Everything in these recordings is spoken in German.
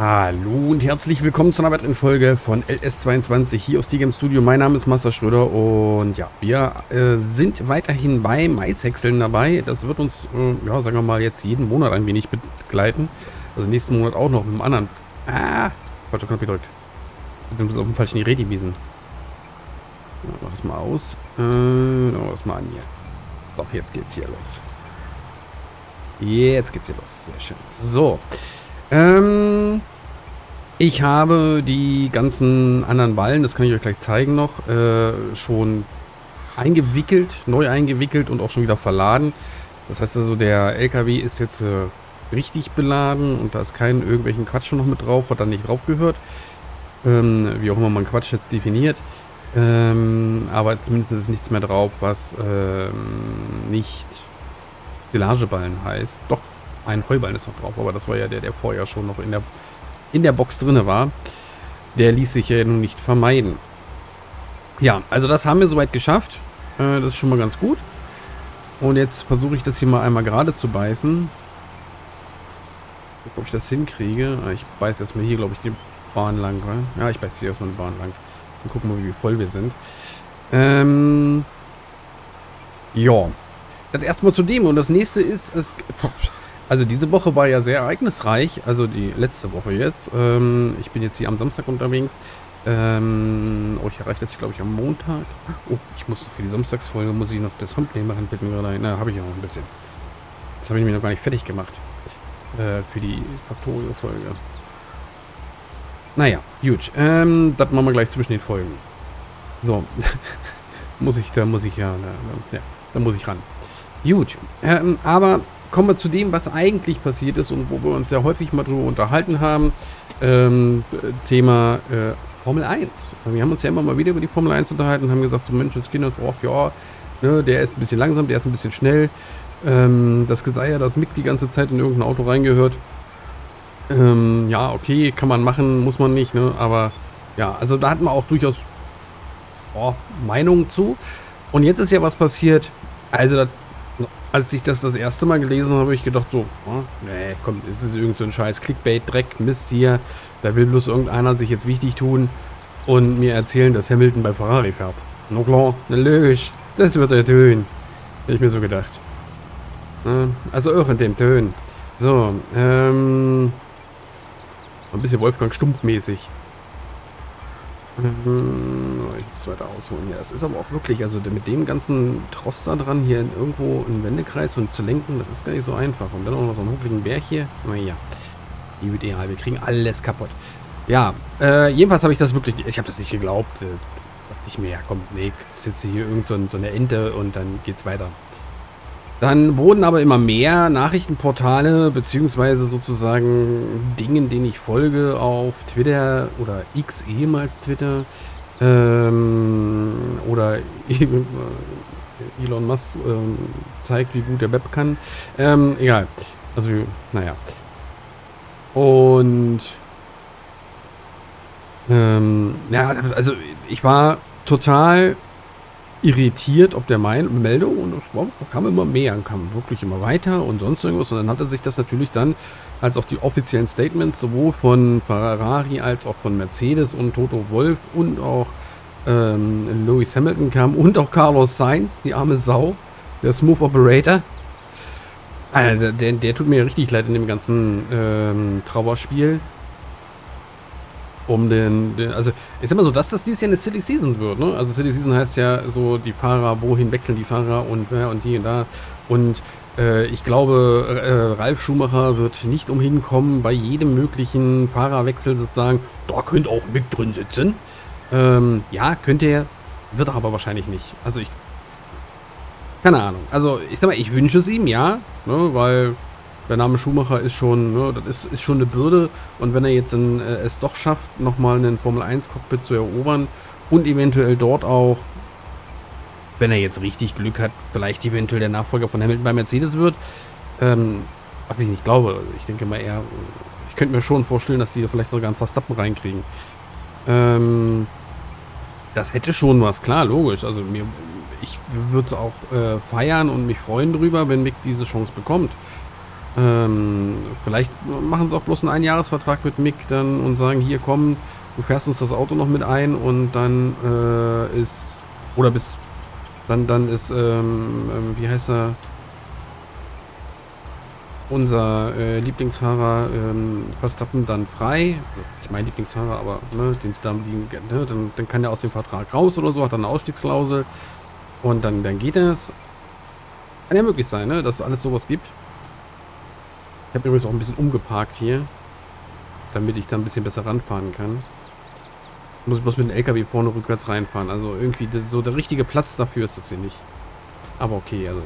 Hallo und herzlich willkommen zu einer weiteren Folge von LS22 hier aus DGM Studio. Mein Name ist Master Schröder und ja, wir sind weiterhin bei Maishäckseln dabei. Das wird uns, ja, sagen wir mal, jetzt jeden Monat ein wenig begleiten. Also nächsten Monat auch noch mit dem anderen. Falscher Knopf gedrückt. Wir sind auf dem falschen Ireti-Wiesen. Ja, mach das mal aus. Mach das mal an hier. So, jetzt geht's hier los. Jetzt geht's hier los. Sehr schön. So. Ich habe die ganzen anderen Ballen, das kann ich euch gleich zeigen noch, schon eingewickelt, neu eingewickelt und auch schon wieder verladen. Das heißt also, der LKW ist jetzt richtig beladen und da ist kein irgendwelchen Quatsch noch mit drauf, was da nicht drauf gehört. Wie auch immer man Quatsch jetzt definiert. Aber zumindest ist nichts mehr drauf, was nicht Delageballen heißt. Doch. Ein Heuballen ist noch drauf, aber das war ja der vorher schon noch in der Box drin war. Der ließ sich ja nun nicht vermeiden. Ja, also das haben wir soweit geschafft. Das ist schon mal ganz gut. Und jetzt versuche ich das hier mal einmal gerade zu beißen. Ob ich das hinkriege. Ich beiße erstmal hier, glaube ich, die Bahn lang. Oder? Ja, ich beiße hier erstmal die Bahn lang. Dann gucken wir, wie voll wir sind. Ja. Das erstmal zu dem. Und das nächste ist... Also diese Woche war ja sehr ereignisreich, also die letzte Woche jetzt. Ich bin jetzt hier am Samstag unterwegs. Ich erreiche das, glaube ich, am Montag. Oh, ich muss für die Samstagsfolge muss ich noch das Humplay machen. Na, habe ich ja noch ein bisschen. Das habe ich mir noch gar nicht fertig gemacht. Für die Faktorio-Folge. Naja, gut. Das machen wir gleich zwischen den Folgen. So. Da muss ich ran. Gut. Aber... Kommen wir zu dem, was eigentlich passiert ist und wo wir uns ja häufig mal drüber unterhalten haben. Thema Formel 1. Wir haben uns ja immer mal wieder über die Formel 1 unterhalten und haben gesagt, so Menschenskinder braucht ja, ne, der ist ein bisschen langsam, der ist ein bisschen schnell. Das sei ja, dass Mick die ganze Zeit in irgendein Auto reingehört. Ja, okay, kann man machen, muss man nicht, ne? Aber ja, also da hatten wir auch durchaus Meinungen zu. Und jetzt ist ja was passiert. Also das... Als ich das erste Mal gelesen habe, habe ich gedacht so, nee, komm, ist es irgend so ein scheiß Clickbait-Dreck, Mist hier. Da will bloß irgendeiner sich jetzt wichtig tun und mir erzählen, dass Hamilton bei Ferrari fährt. Na klar, logisch, das wird der Tön. Hätte ich mir so gedacht. Also auch in dem Tön. So, ein bisschen Wolfgang Stumpf-mäßig. Ich muss weiter ausholen. Ja, das ist aber auch wirklich, also mit dem ganzen Trost da dran, hier in irgendwo einen Wendekreis und zu lenken, das ist gar nicht so einfach. Und dann auch noch so einen huckligen Berg hier. Naja, die wird egal, wir kriegen alles kaputt. Ja, jedenfalls habe ich das wirklich, ich habe das nicht geglaubt. Dachte ich mir, ja komm, nee, jetzt sitze hier irgend so eine Ente und dann geht's weiter. Dann wurden aber immer mehr Nachrichtenportale, beziehungsweise sozusagen Dingen, denen ich folge, auf Twitter oder X, ehemals Twitter, oder Elon Musk zeigt, wie gut der Web kann. Egal. Also, naja. Und ja, also ich war total... irritiert, ob der Meldung und es kam immer mehr und kam wirklich immer weiter und sonst irgendwas und dann hatte sich das natürlich dann, als auch die offiziellen Statements sowohl von Ferrari als auch von Mercedes und Toto Wolff und auch Lewis Hamilton kam und auch Carlos Sainz, die arme Sau, der Smooth Operator, also der tut mir richtig leid in dem ganzen Trauerspiel. Um also ich sag mal so, dass das dieses Jahr eine Silly Season wird, ne? Also Silly Season heißt ja so, die Fahrer, wohin wechseln die Fahrer und die und da. Und ich glaube, Ralf Schumacher wird nicht umhin kommen, bei jedem möglichen Fahrerwechsel sozusagen, da könnte auch Mick drin sitzen. Ja, könnte er, wird er aber wahrscheinlich nicht. Also ich, keine Ahnung. Also ich sag mal, ich wünsche es ihm, ja, ne? Weil... Der Name Schumacher ist schon, ne, das ist schon eine Bürde. Und wenn er jetzt es doch schafft, nochmal einen Formel-1-Cockpit zu erobern und eventuell dort auch, wenn er jetzt richtig Glück hat, vielleicht eventuell der Nachfolger von Hamilton bei Mercedes wird, was ich nicht glaube. Also ich denke mal eher, ich könnte mir schon vorstellen, dass die da vielleicht sogar einen Verstappen reinkriegen. Das hätte schon was, klar, logisch. Also ich würde es auch feiern und mich freuen drüber, wenn Mick diese Chance bekommt. Vielleicht machen sie auch bloß einen Einjahresvertrag mit Mick dann und sagen, hier komm, du fährst uns das Auto noch mit ein und dann ist, oder bis, dann ist, wie heißt er, unser Lieblingsfahrer Verstappen dann frei. Also, ich meine Lieblingsfahrer, aber ne, den Stamm, ne, dann kann er aus dem Vertrag raus oder so, hat dann eine Ausstiegsklausel und dann geht es. Kann ja möglich sein, ne, dass es alles sowas gibt. Ich habe übrigens auch ein bisschen umgeparkt hier, damit ich da ein bisschen besser ranfahren kann. Muss ich bloß mit dem LKW vorne rückwärts reinfahren. Also irgendwie so der richtige Platz dafür ist das hier nicht. Aber okay, also.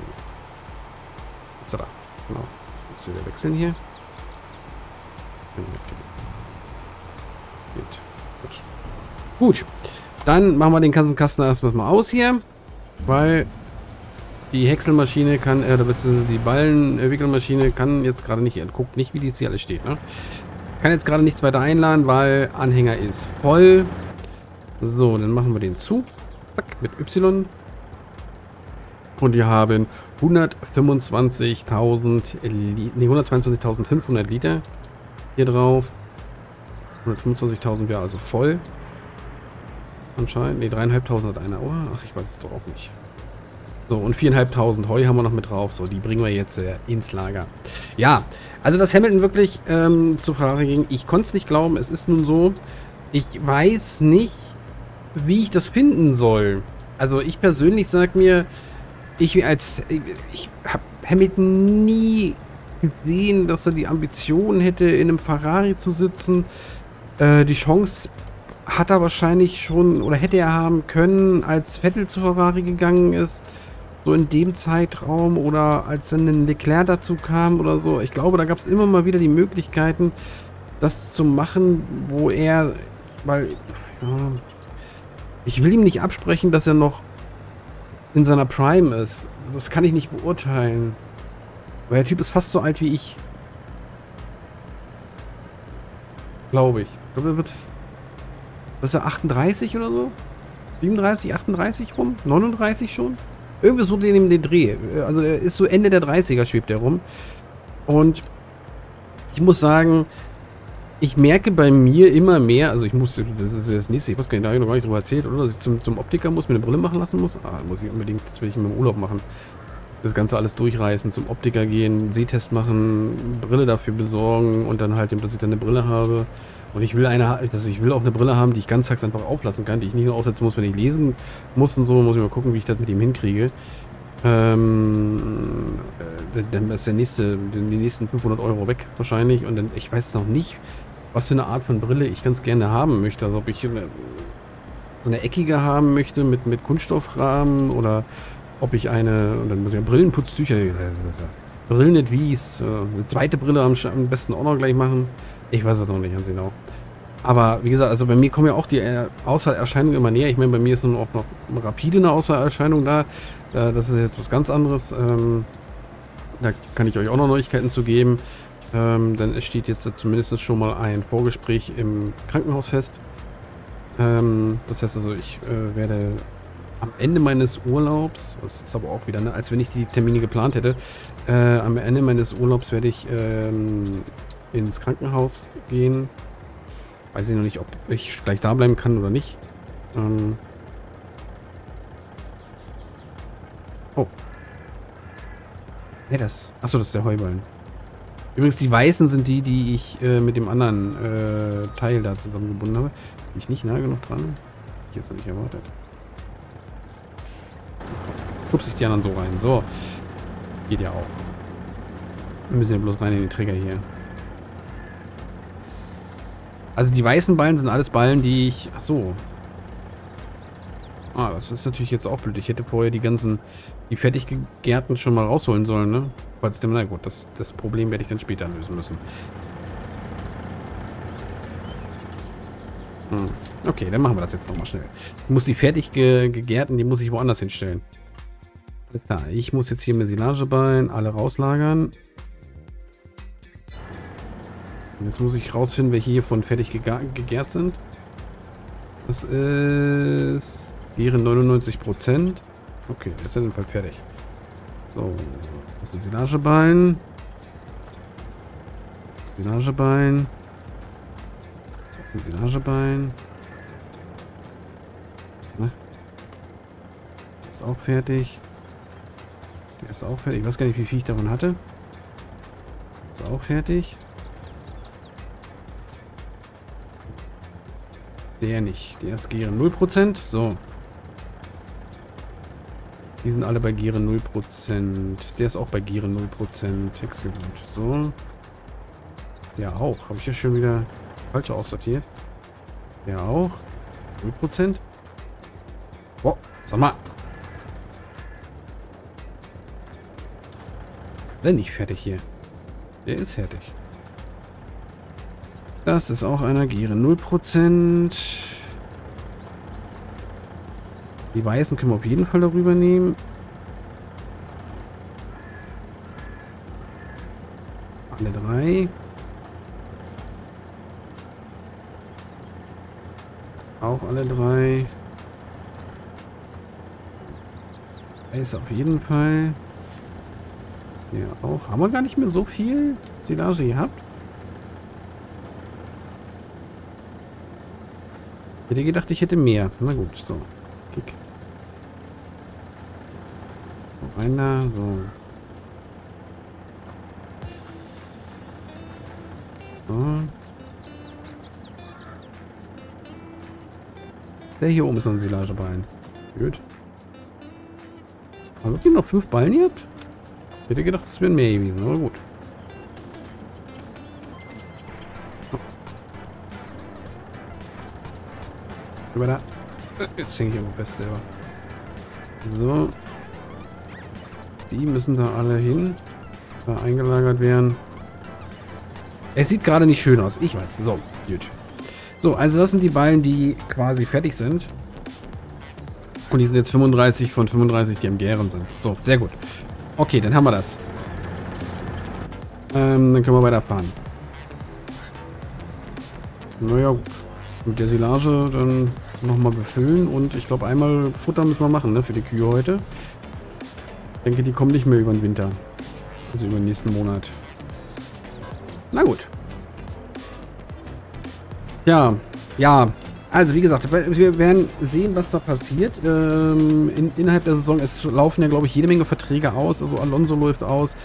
So, da. Genau. Muss ich wieder wechseln hier. Gut. Gut. Dann machen wir den ganzen Kasten erstmal mal aus hier. Weil die Häckselmaschine kann, beziehungsweise die Ballenwickelmaschine kann jetzt gerade nicht, guckt nicht, wie die hier alles steht, ne? Kann jetzt gerade nichts weiter einladen, weil Anhänger ist voll. So, dann machen wir den zu. Zack, mit Y. Und wir haben 125.000, nee, 122.500 Liter hier drauf. 125.000 wäre also voll. Anscheinend, nee, 3.500 hat einer. Oh, ach, ich weiß es doch auch nicht. So, und 4.500 Heu haben wir noch mit drauf. So, die bringen wir jetzt ins Lager. Ja, also dass Hamilton wirklich zu Ferrari ging, ich konnte es nicht glauben. Es ist nun so, ich weiß nicht, wie ich das finden soll. Also ich persönlich sage mir, ich habe Hamilton nie gesehen, dass er die Ambition hätte, in einem Ferrari zu sitzen. Die Chance hat er wahrscheinlich schon, oder hätte er haben können, als Vettel zu Ferrari gegangen ist. So in dem Zeitraum oder als dann ein Leclerc dazu kam oder so. Ich glaube, da gab es immer mal wieder die Möglichkeiten, das zu machen, wo er, weil, ja, ich will ihm nicht absprechen, dass er noch in seiner Prime ist. Das kann ich nicht beurteilen. Weil der Typ ist fast so alt wie ich. Glaube ich. Ich glaube, er wird, was ist er, 38 oder so? 37, 38 rum? 39 schon? Irgendwie so neben den Dreh. Also er ist so Ende der 30er, schwebt er rum. Und ich muss sagen, ich merke bei mir immer mehr, also ich muss, das ist das nächste, ich weiß gar nicht, da habe ich noch gar nicht drüber erzählt, oder? Dass ich zum Optiker muss, mir eine Brille machen lassen muss. Ah, muss ich unbedingt, das will ich mit dem Urlaub machen. Das Ganze alles durchreißen, zum Optiker gehen, Sehtest machen, Brille dafür besorgen und dann halt, dass ich dann eine Brille habe. Und ich will auch eine Brille haben, die ich ganztags einfach auflassen kann, die ich nicht nur aufsetzen muss, wenn ich lesen muss und so. Muss ich mal gucken, wie ich das mit ihm hinkriege. Dann ist die nächsten 500 Euro weg wahrscheinlich. Und dann, ich weiß noch nicht, was für eine Art von Brille ich ganz gerne haben möchte. Also ob ich so eine eckige haben möchte mit Kunststoffrahmen oder ob ich eine, und dann mit den Brillenputztücher, Brillen nicht wies, eine zweite Brille am besten auch noch gleich machen. Ich weiß es noch nicht ganz genau. Aber wie gesagt, also bei mir kommen ja auch die Auswahlerscheinungen immer näher. Ich meine, bei mir ist nun auch noch rapide eine Auswahlerscheinung da. Das ist jetzt was ganz anderes. Da kann ich euch auch noch Neuigkeiten zu geben. Denn es steht jetzt zumindest schon mal ein Vorgespräch im Krankenhaus fest. Das heißt also, ich werde am Ende meines Urlaubs, das ist aber auch wieder, ne, als wenn ich die Termine geplant hätte, am Ende meines Urlaubs werde ich ins Krankenhaus gehen. Weiß ich noch nicht, ob ich gleich da bleiben kann oder nicht. Oh. Ne, das. Achso, das ist der Heuballen. Übrigens, die Weißen sind die, die ich mit dem anderen Teil da zusammengebunden habe. Bin ich nicht nah genug dran? Hätte ich jetzt noch nicht erwartet. Schubse ich die anderen so rein. So. Geht ja auch. Wir müssen ja bloß rein in den Trigger hier. Also die weißen Ballen sind alles Ballen, die ich... Ach so. Ah, das ist natürlich jetzt auch blöd. Ich hätte vorher die fertig gegärten schon mal rausholen sollen, ne? Falls dem, na gut, das Problem werde ich dann später lösen müssen. Hm. Okay, dann machen wir das jetzt nochmal schnell. Ich muss die fertig gegärten, die muss ich woanders hinstellen. Alles klar, ich muss jetzt hier mit Silageballen alle rauslagern. Jetzt muss ich rausfinden, welche hier von fertig gegärt sind. Das ist... wären 99%. Okay, der ist auf jeden Fall fertig. So, das sind Silageballen. Delageballen. Das sind Delageballen. Ne? Ist auch fertig. Der ist auch fertig. Ich weiß gar nicht, wie viel ich davon hatte. Ist auch fertig. Der nicht. Der ist Gären 0%. So. Die sind alle bei Gären 0%. Der ist auch bei Gären 0%. Wechselgut. So. Der auch. Habe ich ja schon wieder falsch aussortiert. Der auch. 0%. Boah, sag mal. Denn nicht fertig hier. Der ist fertig. Das ist auch einer Gären 0%. Die Weißen können wir auf jeden Fall darüber nehmen. Alle drei. Auch alle drei. Weiß auf jeden Fall. Ja, auch. Haben wir gar nicht mehr so viel Silage gehabt? Hätte gedacht, ich hätte mehr. Na gut, so. Kick. Noch einer, so. So. Der hier oben ist noch ein Silageballen. Gut. Haben wir noch 5 Ballen gehabt? Ich hätte gedacht, es wären mehr gewesen, aber gut. So. Über da. Jetzt hänge ich aber fest selber. So. Die müssen da alle hin. Da eingelagert werden. Es sieht gerade nicht schön aus. Ich weiß. So, gut. So, also das sind die Ballen, die quasi fertig sind. Und die sind jetzt 35 von 35, die am Gären sind. So, sehr gut. Okay, dann haben wir das. Dann können wir weiterfahren. Naja, mit der Silage dann nochmal befüllen und ich glaube einmal Futter müssen wir machen, ne, für die Kühe heute. Ich denke, die kommen nicht mehr über den Winter. Also über den nächsten Monat. Na gut. Ja, ja. Also wie gesagt, wir werden sehen, was da passiert. Innerhalb der Saison, es laufen ja, glaube ich, jede Menge Verträge aus. Also Alonso läuft aus,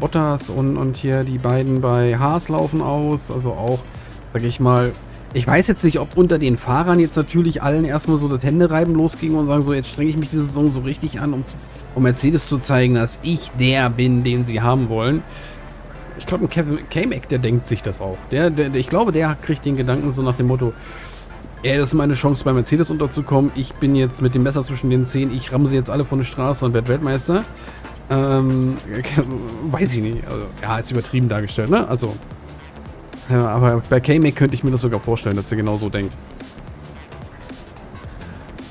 Bottas und hier die beiden bei Haas laufen aus. Also auch, sage ich mal, ich weiß jetzt nicht, ob unter den Fahrern jetzt natürlich allen erstmal so das Händereiben losging und sagen so, jetzt strenge ich mich diese Saison so richtig an, um Mercedes zu zeigen, dass ich der bin, den sie haben wollen. Ich glaube, ein Kevin K-Mac, der denkt sich das auch. Ich glaube, der kriegt den Gedanken so nach dem Motto, das ist meine Chance, bei Mercedes unterzukommen. Ich bin jetzt mit dem Messer zwischen den Zähnen. Ich ramme sie jetzt alle von der Straße und werde Weltmeister. Weiß ich nicht. Also, ja, ist übertrieben dargestellt, ne? Also, ja, aber bei K-Mac könnte ich mir das sogar vorstellen, dass er genau so denkt.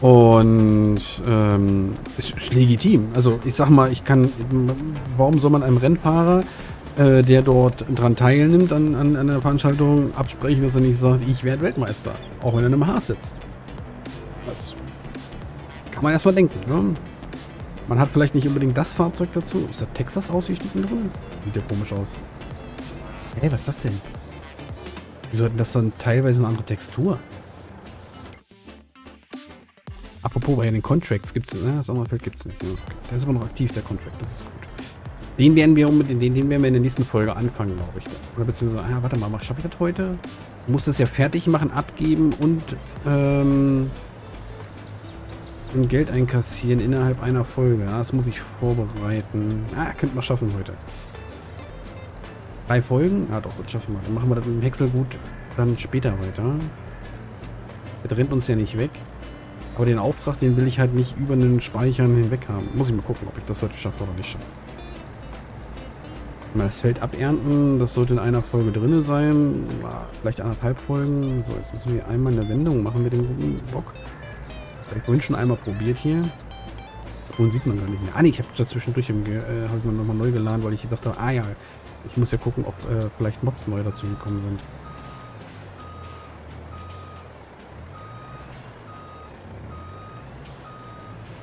Und ist legitim. Also, ich sag mal, warum soll man einem Rennfahrer, der dort dran teilnimmt an der Veranstaltung, absprechen, dass er nicht sagt, ich werde Weltmeister. Auch wenn er in einem Haas sitzt. Das kann man erstmal denken, ne? Man hat vielleicht nicht unbedingt das Fahrzeug dazu. Ist da Texas ausgeschnitten drin? Sieht ja komisch aus. Hey, was ist das denn? Wieso hat das dann teilweise eine andere Textur? Apropos, bei den Contracts gibt es, ne? Das andere Feld gibt es nicht. Ne? Der ist aber noch aktiv, der Contract. Das ist gut. Den werden wir in der nächsten Folge anfangen, glaube ich. Oder beziehungsweise, warte mal, schaffe ich das heute? Ich muss das ja fertig machen, abgeben und Geld einkassieren innerhalb einer Folge. Ja, das muss ich vorbereiten. Könnte man schaffen heute. 3 Folgen? Ja, doch, das schaffen wir. Dann machen wir das mit dem Häckselgut dann später weiter. Das rennt uns ja nicht weg. Aber den Auftrag, den will ich halt nicht über den Speichern hinweg haben. Muss ich mal gucken, ob ich das heute schaffe oder nicht schaffe. Das Feld abernten, das sollte in einer Folge drin sein, vielleicht 1,5 Folgen. So, jetzt müssen wir einmal eine Wendung machen mit dem guten Bock. Das habe ich vorhin schon einmal probiert hier. Und sieht man gar nicht mehr. Ah, nee, ich habe dazwischendurch habe ich mir nochmal neu geladen, weil ich dachte, ja, ich muss ja gucken, ob vielleicht Mods neu dazu gekommen sind.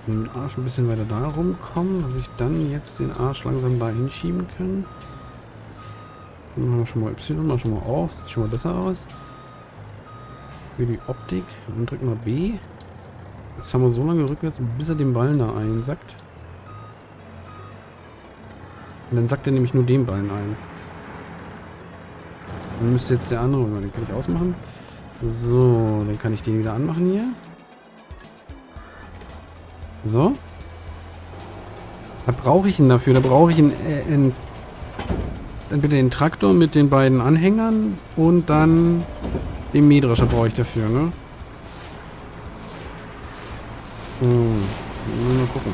Den Arsch ein bisschen weiter da rumkommen, dass ich dann jetzt den Arsch langsam da hinschieben kann. Machen wir schon mal Y, mal schon mal auf. Sieht schon mal besser aus. Für die Optik. Und drücken wir B. Jetzt haben wir so lange rückwärts, bis er den Ballen da einsackt. Und dann sackt er nämlich nur den Ballen ein. Dann müsste jetzt der andere, den kann ich ausmachen. So, dann kann ich den wieder anmachen hier. So. Da brauche ich ihn dafür. Da brauche ich ihn entweder den Traktor mit den beiden Anhängern und dann den Mähdrescher brauche ich dafür, ne? So, mal gucken.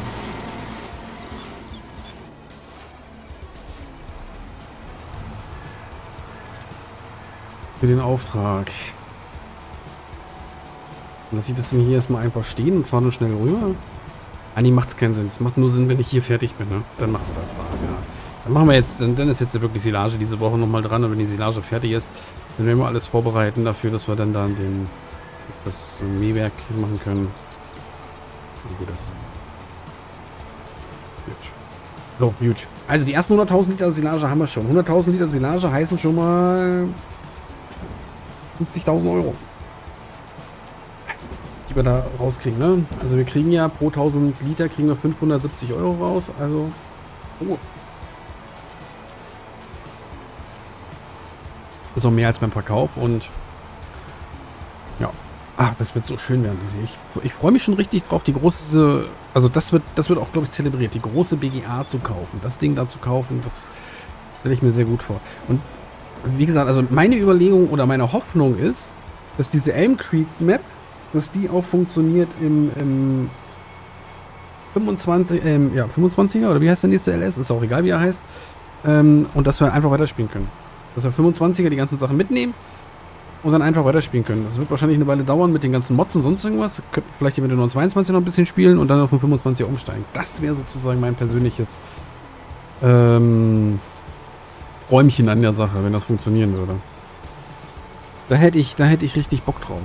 Für den Auftrag. Lass ich das denn hier erstmal einfach stehen und fahre nur schnell rüber? Ah, nee, macht's keinen Sinn. Es macht nur Sinn, wenn ich hier fertig bin, ne? Dann machen wir das da, ja. Dann machen wir jetzt, dann ist jetzt wirklich Silage diese Woche nochmal dran. Und wenn die Silage fertig ist, dann werden wir alles vorbereiten dafür, dass wir dann da das Mähwerk machen können. Gut, das. Gut. So, gut. Also die ersten 100.000 Liter Silage haben wir schon. 100.000 Liter Silage heißen schon mal 50.000 Euro. Die wir da rauskriegen, ne? Also wir kriegen ja pro 1.000 Liter kriegen wir 570 Euro raus. Also, oh. Ist auch mehr als beim Verkauf und ja. Ach, das wird so schön werden. Ich freue mich schon richtig drauf, die große, also das wird auch, glaube ich, zelebriert, die große BGA zu kaufen. Das Ding da zu kaufen, das stelle ich mir sehr gut vor. Und wie gesagt, also meine Überlegung oder meine Hoffnung ist, dass diese Elm Creek Map, dass die auch funktioniert im 25er oder wie heißt der nächste LS? Ist auch egal, wie er heißt. Und dass wir einfach weiterspielen können. Dass wir 25er die ganzen Sachen mitnehmen und dann einfach weiterspielen können. Das wird wahrscheinlich eine Weile dauern mit den ganzen Mods und sonst irgendwas. Könnt vielleicht hier mit den 22er noch ein bisschen spielen und dann auf den 25er umsteigen. Das wäre sozusagen mein persönliches Räumchen an der Sache, wenn das funktionieren würde. Da hätte ich richtig Bock drauf.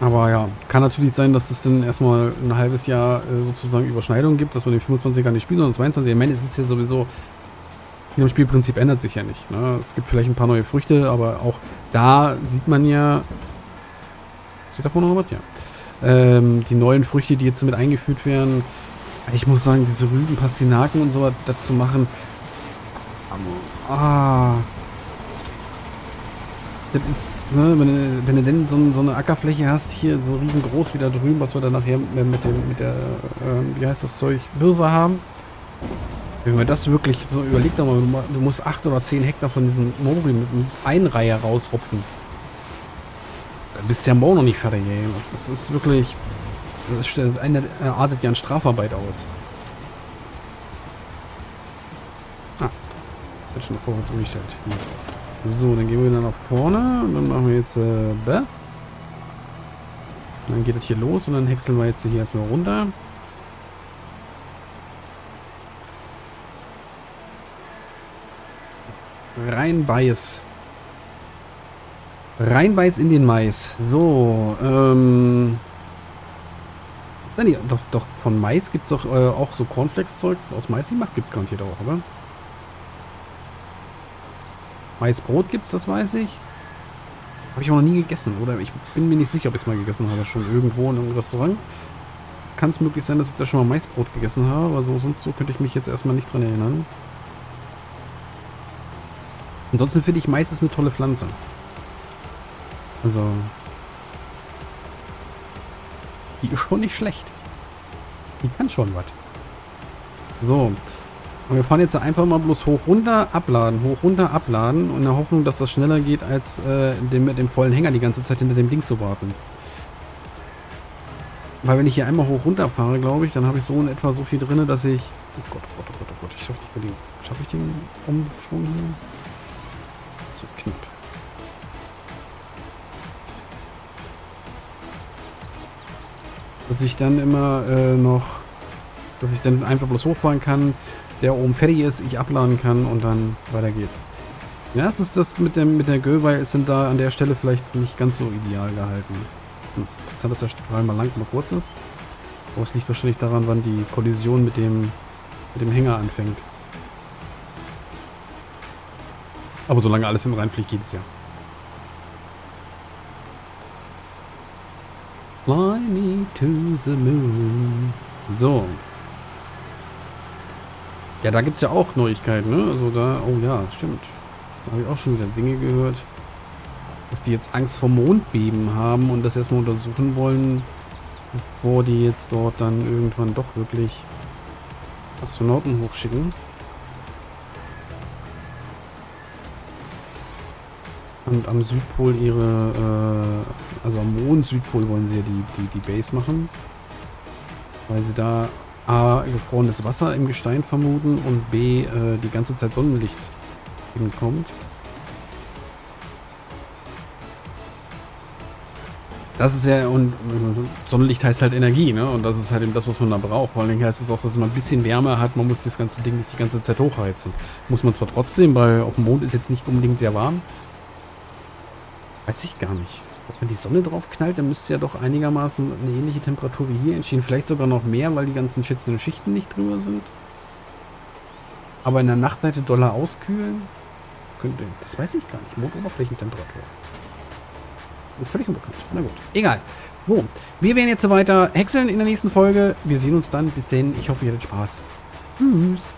Aber ja, kann natürlich sein, dass es dann erstmal ein halbes Jahr sozusagen Überschneidung gibt, dass man den 25er nicht spielt, sondern 22er. Ich meine, es ist ja sowieso... Im Spielprinzip ändert sich ja nicht. Ne? Es gibt vielleicht ein paar neue Früchte, aber auch da sieht man ja... Sieht davon noch was? Ja. Die neuen Früchte, die jetzt mit eingeführt werden. Ich muss sagen, diese Rüben, Pastinaken und sowas dazu machen. Ah. Das ist, ne, wenn du denn so eine Ackerfläche hast, hier so riesengroß wie da drüben, was wir dann nachher mit der wie heißt das Zeug, Birse haben. Wenn man das wirklich so überlegt, du musst 8 oder 10 Hektar von diesen Mori mit einem Einreiher rausrupfen. Da bist du ja morgen noch nicht fertig, ey. Das ist wirklich... Das artet ja an Strafarbeit aus. Ah. Wird schon nach vorne umgestellt. So, dann gehen wir wieder nach vorne und dann machen wir jetzt... Dann geht das hier los und dann häckseln wir jetzt hier erstmal runter. Rein Beiß in den Mais. So, nee, doch von Mais gibt es doch auch so Cornflakes-Zeugs aus Mais gemacht, gibt es garantiert auch, oder? Maisbrot gibt es, das weiß ich. Habe ich auch noch nie gegessen, oder? Ich bin mir nicht sicher, ob ich es mal gegessen habe, schon irgendwo in einem Restaurant. Kann es möglich sein, dass ich da schon mal Maisbrot gegessen habe, aber so, sonst so könnte ich mich jetzt erstmal nicht dran erinnern. Ansonsten finde ich, Mais ist eine tolle Pflanze. Also... Die ist schon nicht schlecht. Die kann schon was. So. Und wir fahren jetzt einfach mal bloß hoch, runter, abladen. Und in der Hoffnung, dass das schneller geht, als mit dem vollen Hänger die ganze Zeit hinter dem Ding zu warten. Weil wenn ich hier einmal hoch, runter fahre, glaube ich, dann habe ich so in etwa so viel drin, dass ich... Oh Gott, oh Gott, oh Gott, oh Gott. Ich schaffe nicht mehr den... Schaffe ich den schon hier? Knapp. Dass ich dann immer dass ich dann einfach bloß hochfahren kann, der oben fertig ist, ich abladen kann und dann weiter geht's. Ja, es ist das mit der Göwei ist dann da an der Stelle vielleicht nicht ganz so ideal gehalten. Ist dass der Strahl mal lang, mal kurz ist. Aber es liegt wahrscheinlich daran, wann die Kollision mit dem Hänger anfängt. Aber solange alles im Reinfliegt, geht's ja. Fly me to the moon. So. Ja, da gibt's ja auch Neuigkeiten, ne? Also da, oh ja, stimmt. Da habe ich auch schon wieder Dinge gehört, dass die jetzt Angst vor Mondbeben haben und das erstmal untersuchen wollen, bevor die jetzt dort dann irgendwann doch wirklich Astronauten hochschicken. Und am Südpol ihre, also am Mond-Südpol wollen sie ja die Base machen, weil sie da A, gefrorenes Wasser im Gestein vermuten und B, die ganze Zeit Sonnenlicht hinkommt. Das ist ja, und Sonnenlicht heißt halt Energie, ne? Und das ist halt eben das, was man da braucht. Vor allen Dingen heißt es auch, dass man ein bisschen Wärme hat. Man muss das ganze Ding nicht die ganze Zeit hochheizen. Muss man zwar trotzdem, weil auf dem Mond ist jetzt nicht unbedingt sehr warm. Weiß ich gar nicht. Wenn die Sonne drauf knallt, dann müsste ja doch einigermaßen eine ähnliche Temperatur wie hier entstehen. Vielleicht sogar noch mehr, weil die ganzen schützenden Schichten nicht drüber sind. Aber in der Nachtseite doller auskühlen könnte. Das weiß ich gar nicht. Mondoberflächentemperatur. Völlig unbekannt. Na gut. Egal. So. Wir werden jetzt weiter häckseln in der nächsten Folge. Wir sehen uns dann. Bis dahin. Ich hoffe, ihr hattet Spaß. Tschüss.